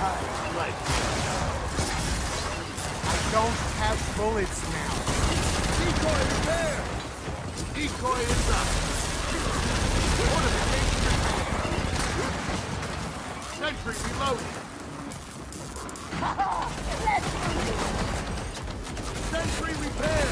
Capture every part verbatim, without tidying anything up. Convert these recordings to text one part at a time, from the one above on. time left. I don't have bullets now. Decoy is there! Decoy is up! Fortification! Sentry reloaded! Haha! Let's move! Sentry repair!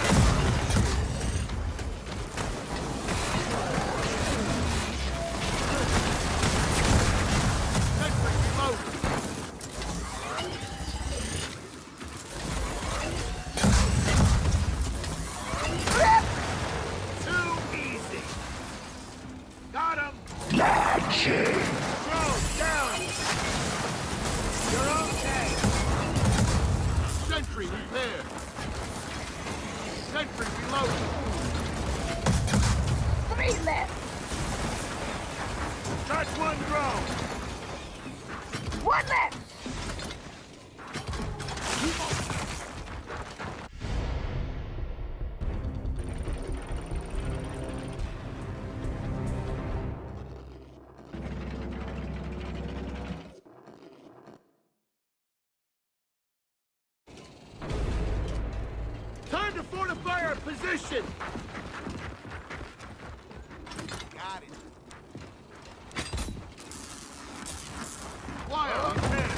Fortify our position! Got it. Fly on ten.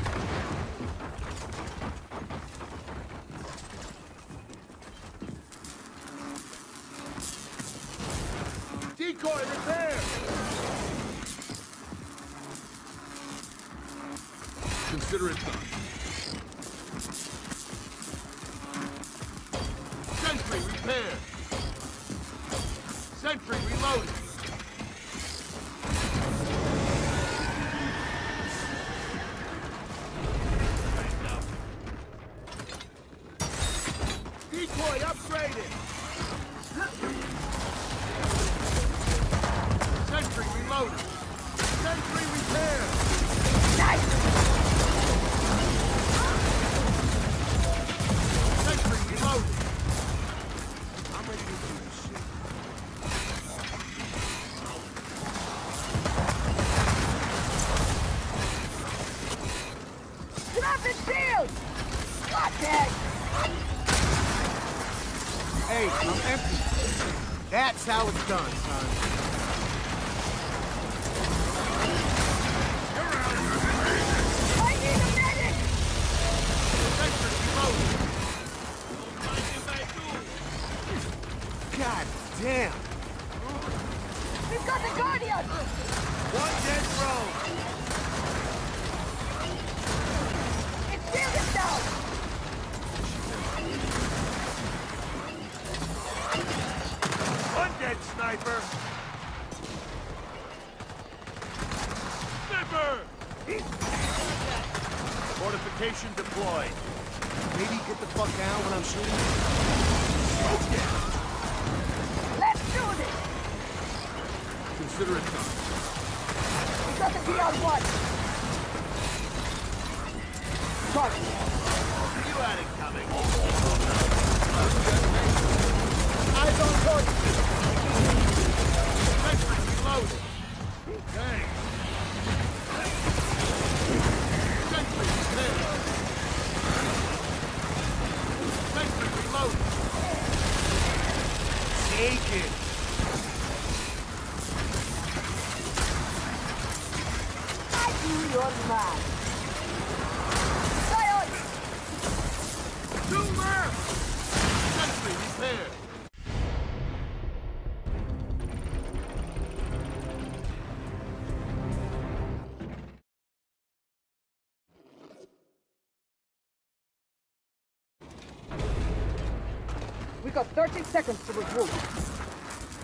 Decoy repair! Consider it done. Repair. Sentry reloaded. Decoy upgraded. Sentry reloaded. Sentry repair. Nice. Sentry reloaded. Hey, I'm empty. That's how it's done, son. I need a medic! God damn! We've got the Guardian! One dead drone! It's sealed itself! Dead sniper! Sniper! Fortification deployed. Maybe get the fuck down when I'm shooting. Okay. Let's do this! Consider it done. We got to be on one. Target. You had it coming. Eyes on target. Reloaded. Dang. Sentry repair. Sentry reloaded. Take it. I do your mind. Coyote. Two left. Sentry repair. We've got thirty seconds to regroup.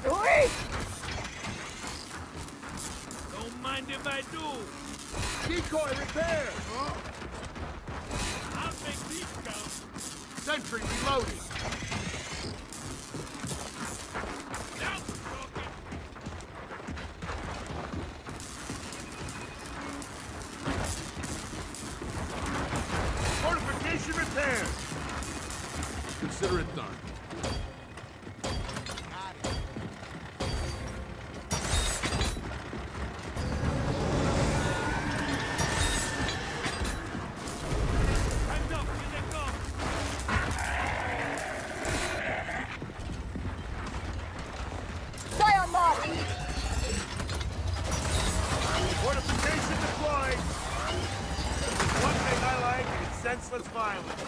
Wait! Don't mind if I do. Decoy repair! Huh? I'll make these count. Sentry reloading. Now we're talking. Fortification repair. Consider it done. senseless violence. That's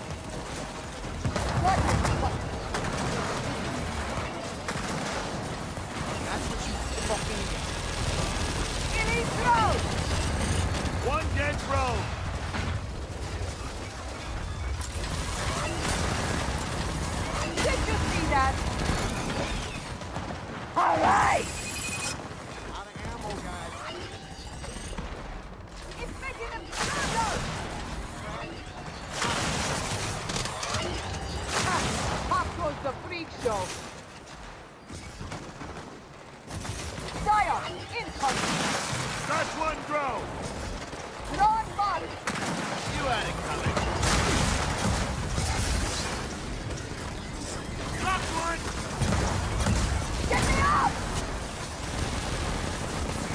what you fucking get. In East Road! One dead road. Did you see that? All right! Out of ammo, guys. It's making them stronger! Pop goes the freak show. Dire! Incoming! That's one drone! Drone body! You had it coming. Lockwood! Get me up!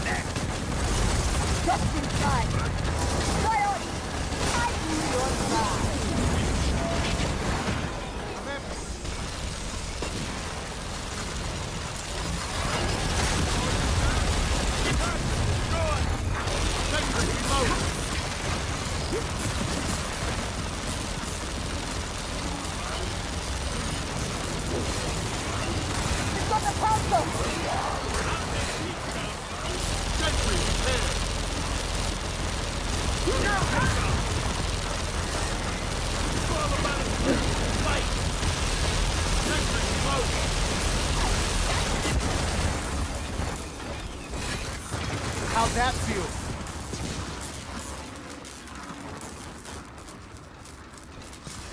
Next! Just inside! Coyote! I knew your side! How's that feel?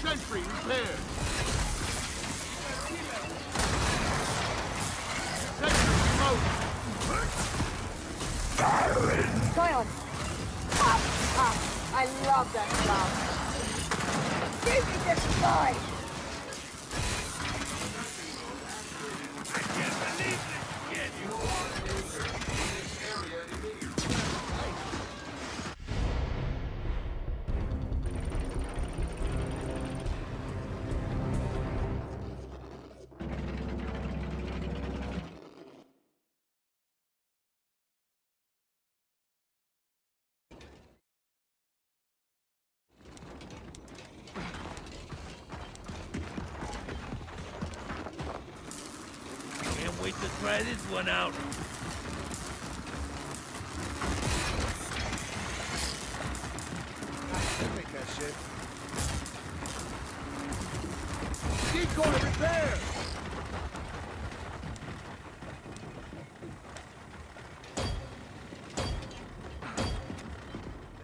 Sentry repaired. Sentry remote. Zion. Pop, pop. I love that sound. Give me this guy. I can't believe this kid. You are in this area immediately. To try this one out. I'll take that shit. Decoy repair!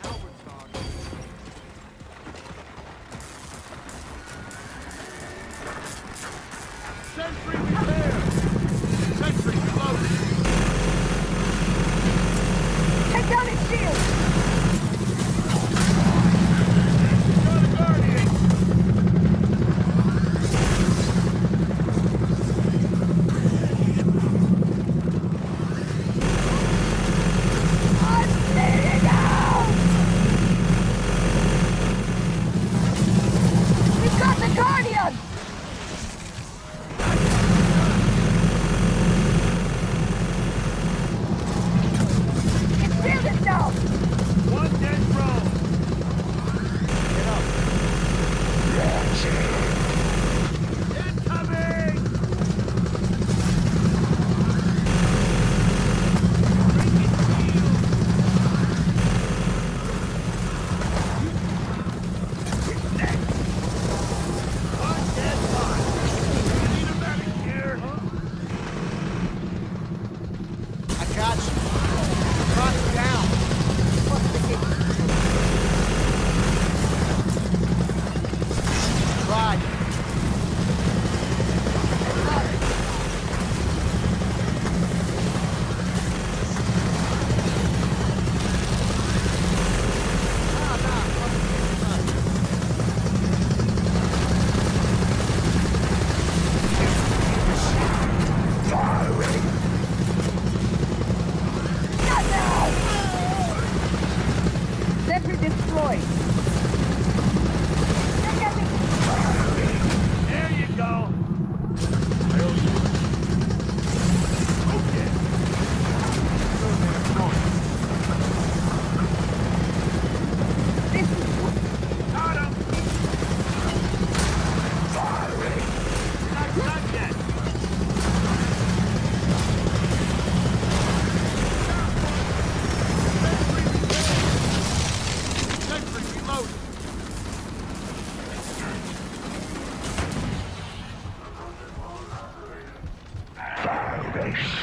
Now we're talking. Sentry repair!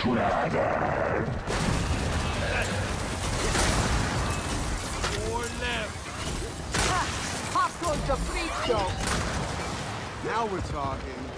Shredder! Four left! Ha! Hostile debris zone! Now we're talking.